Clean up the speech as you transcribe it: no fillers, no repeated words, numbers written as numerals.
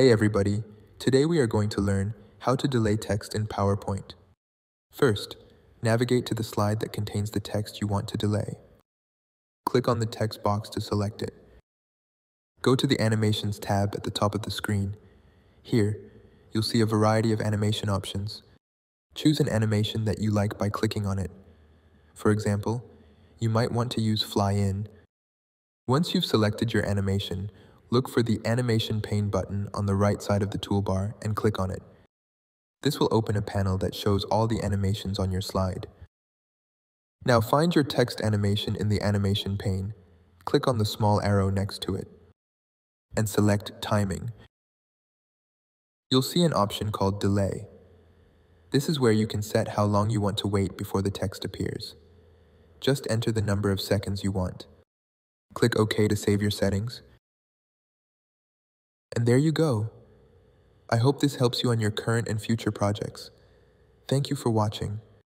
Hey everybody, today we are going to learn how to delay text in PowerPoint. First, navigate to the slide that contains the text you want to delay. Click on the text box to select it. Go to the Animations tab at the top of the screen. Here, you'll see a variety of animation options. Choose an animation that you like by clicking on it. For example, you might want to use Fly In. Once you've selected your animation, look for the Animation Pane button on the right side of the toolbar and click on it. This will open a panel that shows all the animations on your slide. Now find your text animation in the Animation pane, click on the small arrow next to it, and select Timing. You'll see an option called Delay. This is where you can set how long you want to wait before the text appears. Just enter the number of seconds you want. Click OK to save your settings. And there you go. I hope this helps you on your current and future projects. Thank you for watching.